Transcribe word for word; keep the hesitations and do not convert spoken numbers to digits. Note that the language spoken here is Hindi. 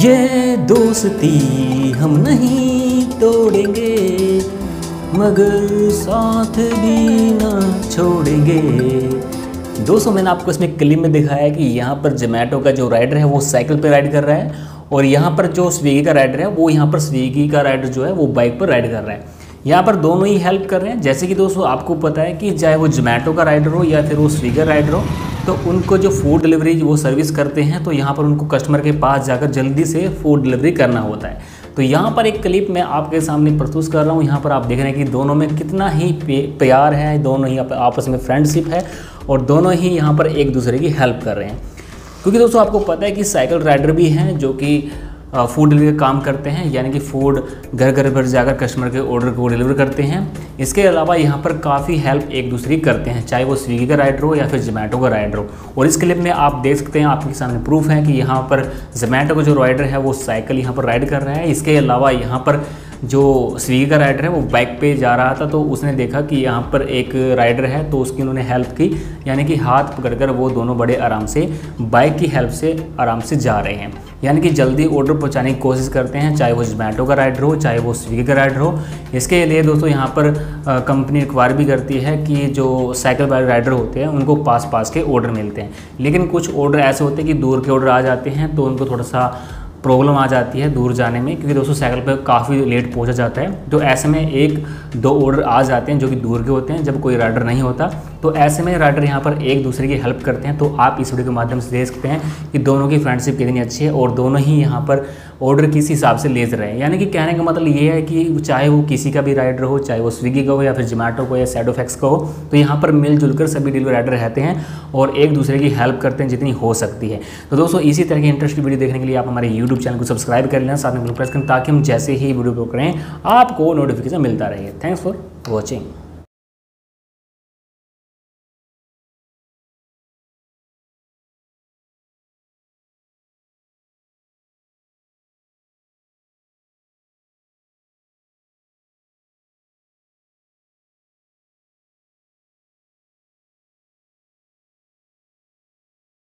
ये दोस्ती हम नहीं तोड़ेंगे, मगर साथ भी ना छोड़ेंगे। दोस्तों मैंने आपको इसमें क्लिप में दिखाया है कि यहाँ पर ज़ोमैटो का जो राइडर है वो साइकिल पे राइड कर रहा है, और यहाँ पर जो स्विगी का राइडर है वो यहाँ पर स्विगी का राइडर जो है वो बाइक पर राइड कर रहा है। यहाँ पर दोनों ही हेल्प कर रहे हैं। जैसे कि दोस्तों आपको पता है कि चाहे वो ज़ोमैटो का राइडर हो या फिर वो स्विगी का राइडर हो, तो उनको जो फूड डिलीवरी वो सर्विस करते हैं तो यहाँ पर उनको कस्टमर के पास जाकर जल्दी से फूड डिलीवरी करना होता है। तो यहाँ पर एक क्लिप मैं आपके सामने प्रस्तुत कर रहा हूँ। यहाँ पर आप देख रहे हैं कि दोनों में कितना ही प्यार है, दोनों ही आपस में फ्रेंडशिप है, और दोनों ही यहाँ पर एक दूसरे की हेल्प कर रहे हैं। क्योंकि दोस्तों आपको पता है कि साइकिल राइडर भी हैं जो कि फूड डिलीवरी काम करते हैं, यानी कि फूड घर घर पर जाकर कस्टमर के ऑर्डर को डिलीवर करते हैं। इसके अलावा यहाँ पर काफ़ी हेल्प एक दूसरे की करते हैं, चाहे वो स्विगी का राइडर हो या फिर ज़ोमैटो का राइडर हो। और इस क्लिप में आप देख सकते हैं, आपके सामने प्रूफ है कि यहाँ पर ज़ोमैटो का जो राइडर है वो साइकिल यहाँ पर राइड कर रहा है। इसके अलावा यहाँ पर जो स्विगी का राइडर है वो बाइक पे जा रहा था, तो उसने देखा कि यहाँ पर एक राइडर है, तो उसकी उन्होंने हेल्प की, यानी कि हाथ पकड़कर वो दोनों बड़े आराम से बाइक की हेल्प से आराम से जा रहे हैं, यानी कि जल्दी ऑर्डर पहुँचाने की कोशिश करते हैं, चाहे वो ज़ोमैटो का राइडर हो चाहे वो स्विगी का राइडर हो। इसके लिए दोस्तों यहाँ पर कंपनी रिक्वायर भी करती है कि जो साइकिल वाले राइडर होते हैं उनको पास पास के ऑर्डर मिलते हैं, लेकिन कुछ ऑर्डर ऐसे होते हैं कि दूर के ऑर्डर आ जाते हैं, तो उनको थोड़ा सा प्रॉब्लम आ जाती है दूर जाने में, क्योंकि दोस्तों साइकिल पर काफ़ी लेट पहुंचा जाता है। तो ऐसे में एक दो ऑर्डर आ जाते हैं जो कि दूर के होते हैं, जब कोई राइडर नहीं होता, तो ऐसे में राइडर यहाँ पर एक दूसरे की हेल्प करते हैं। तो आप इस वीडियो के माध्यम से देख सकते हैं कि दोनों की फ्रेंडशिप कितनी अच्छी है, और दोनों ही यहाँ पर ऑर्डर किसी हिसाब से ले रहे हैं। यानी कि कहने का मतलब ये है कि चाहे वो किसी का भी राइडर हो, चाहे वो स्विगी का हो या फिर ज़ोमैटो का या शैडोफैक्स का हो, तो यहाँ पर मिलजुल कर सभी डिलीवरी राइडर रहते हैं और एक दूसरे की हेल्प करते हैं जितनी हो सकती है। तो दोस्तों इसी तरह की इंटरेस्टिंग वीडियो देखने के लिए आप हमारे यूट्यूब चैनल को सब्सक्राइब कर लेना, साथ में बेल प्रेस करें, ताकि हम जैसे ही वीडियो अपलोड करें आपको नोटिफिकेशन मिलता रहे। Thanks for watching.